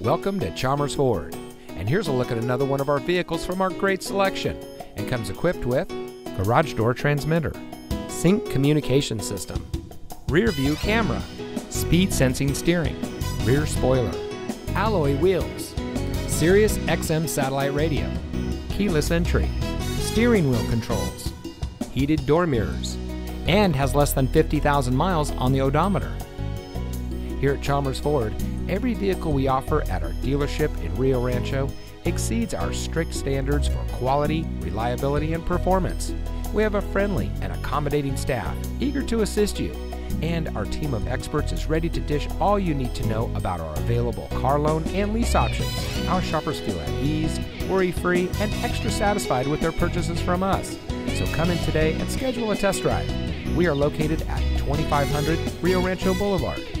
Welcome to Chalmers Ford. And here's a look at another one of our vehicles from our great selection, and comes equipped with garage door transmitter, sync communication system, rear view camera, speed sensing steering, rear spoiler, alloy wheels, Sirius XM satellite radio, keyless entry, steering wheel controls, heated door mirrors, and has less than 50,000 miles on the odometer. Here at Chalmers Ford, every vehicle we offer at our dealership in Rio Rancho exceeds our strict standards for quality, reliability, and performance. We have a friendly and accommodating staff eager to assist you, and our team of experts is ready to dish all you need to know about our available car loan and lease options. Our shoppers feel at ease, worry-free, and extra satisfied with their purchases from us. So come in today and schedule a test drive. We are located at 2500 Rio Rancho Boulevard.